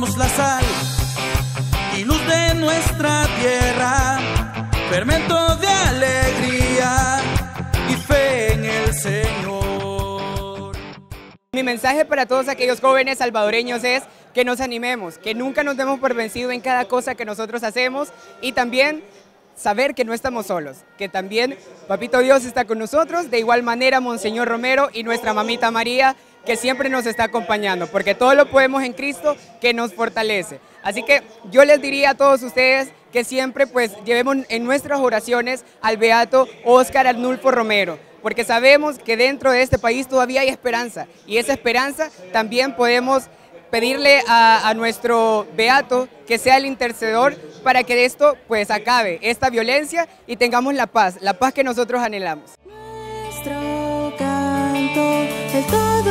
somos la sal y luz de nuestra tierra, fermento de alegría y fe en el Señor. Mi mensaje para todos aquellos jóvenes salvadoreños es que nos animemos, que nunca nos demos por vencido en cada cosa que nosotros hacemos, y también saber que no estamos solos, que también Papito Dios está con nosotros, de igual manera Monseñor Romero y nuestra mamita María, que siempre nos está acompañando, porque todo lo podemos en Cristo que nos fortalece. Así que yo les diría a todos ustedes que siempre pues llevemos en nuestras oraciones al Beato Oscar Arnulfo Romero, porque sabemos que dentro de este país todavía hay esperanza, y esa esperanza también podemos pedirle a nuestro Beato que sea el intercedor para que esto pues acabe, esta violencia, y tengamos la paz que nosotros anhelamos. Nuestro canto, el todo.